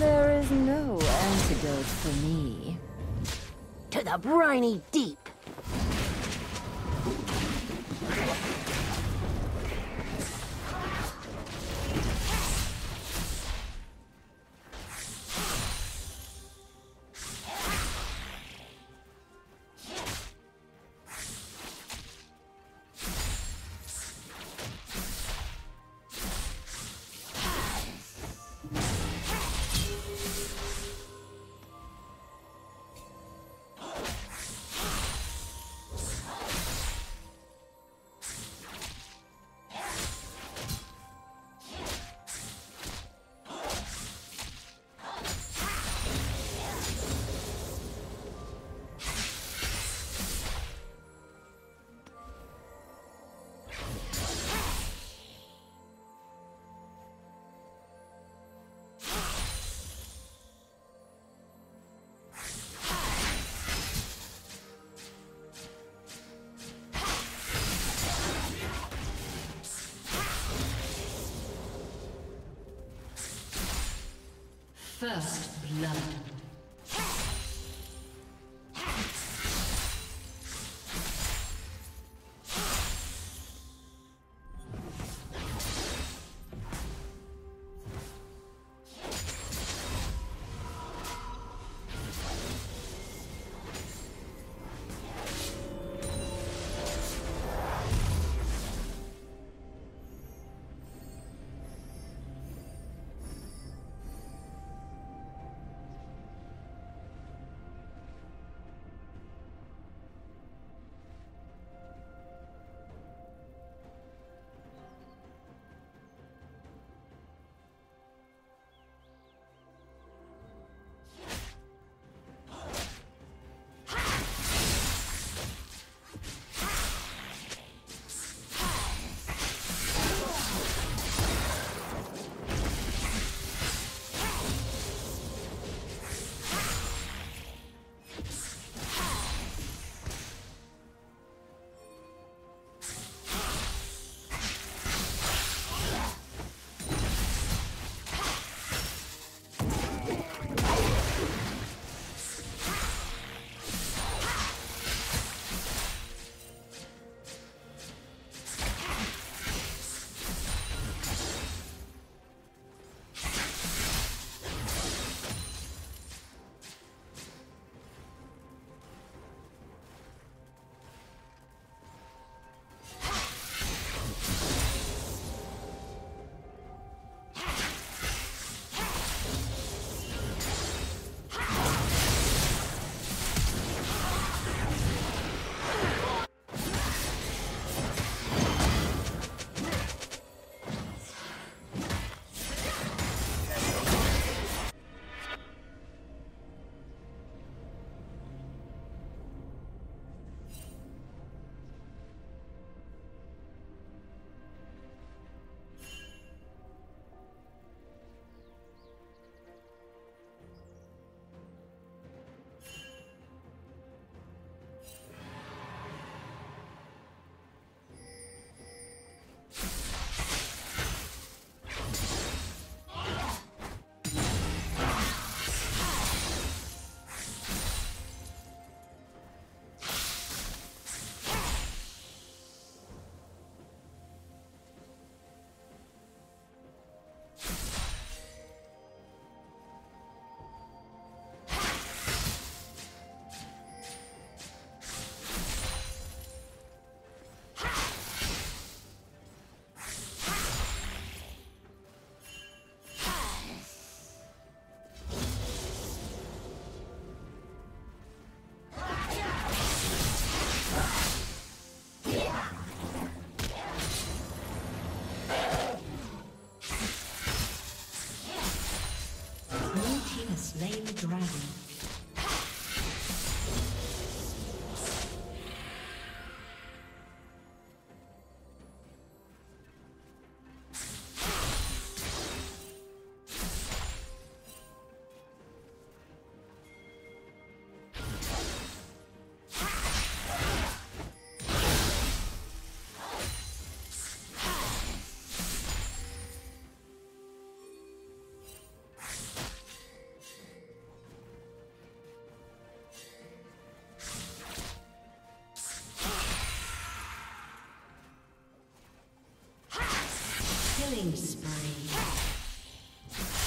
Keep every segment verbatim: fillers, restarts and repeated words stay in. There is no antidote for me. To the briny deep! First blood.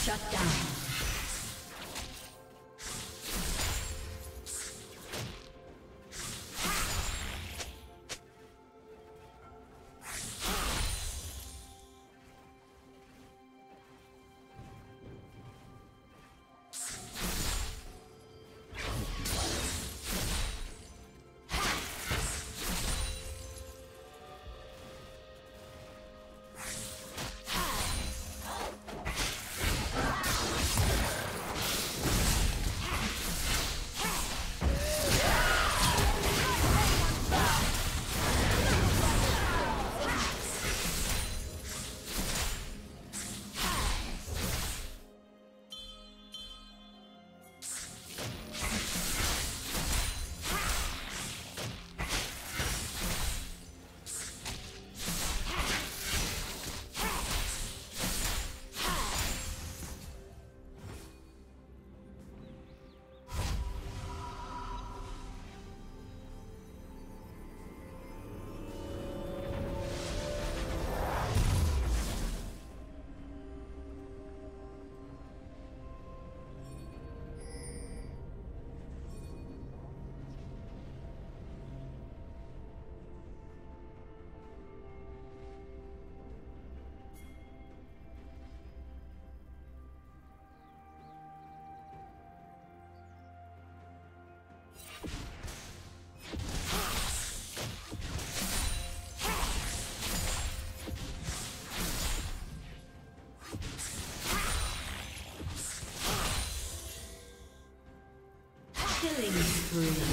Shut down. Killing spree.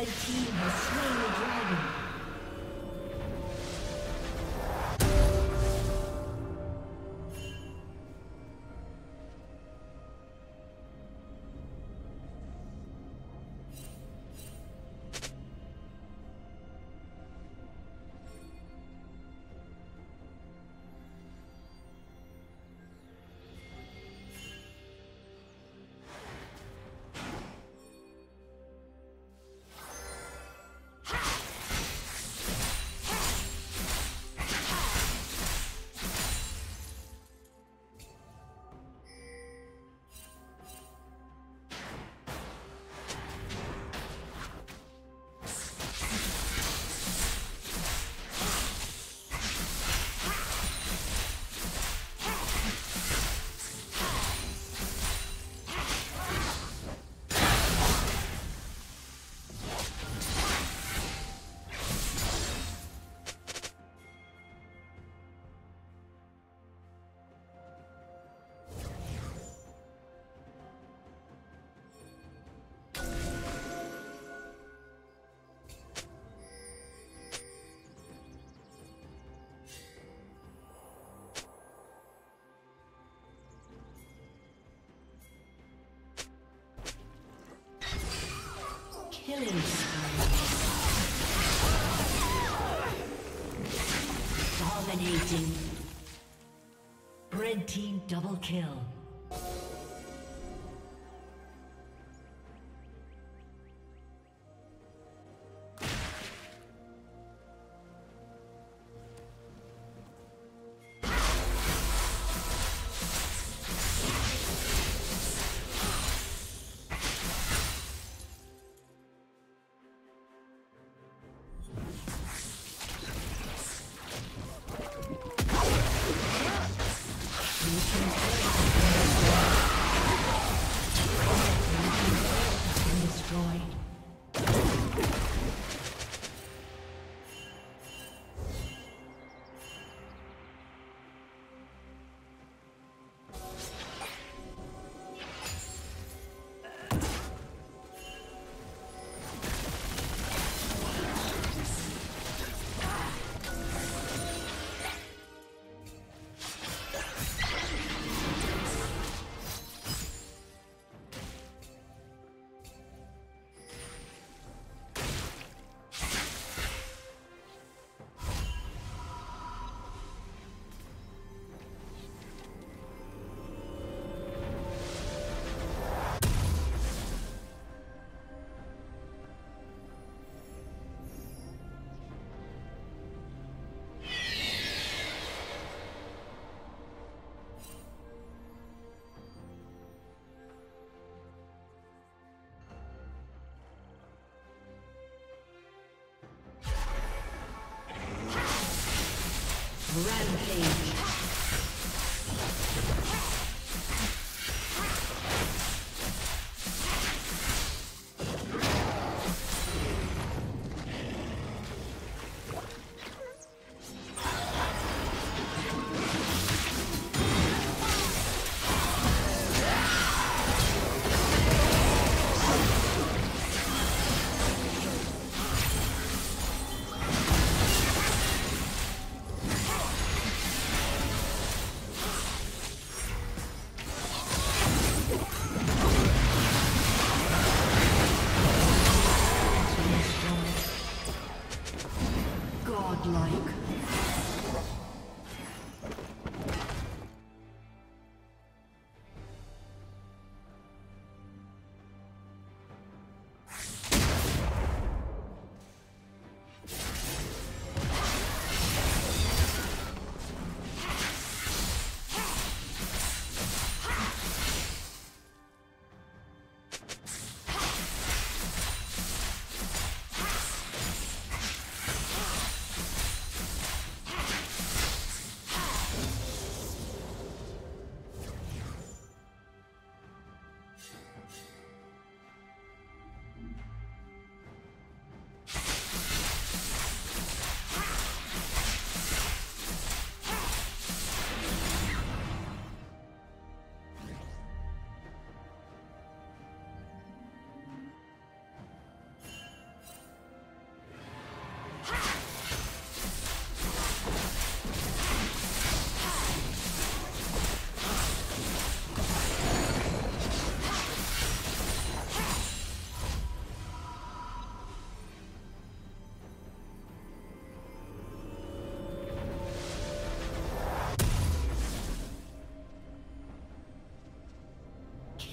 Red team has slain the dragon. Killing dominating. Red team double kill. Rampage.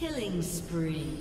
Killing spree.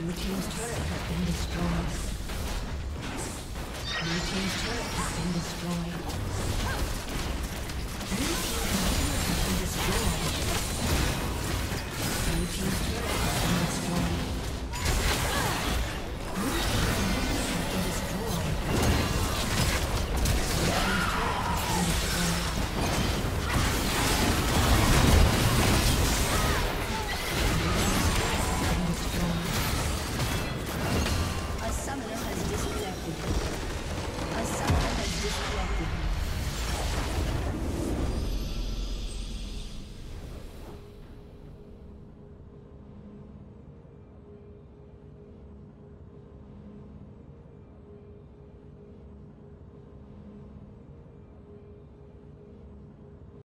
Blue team's turret has been destroyed.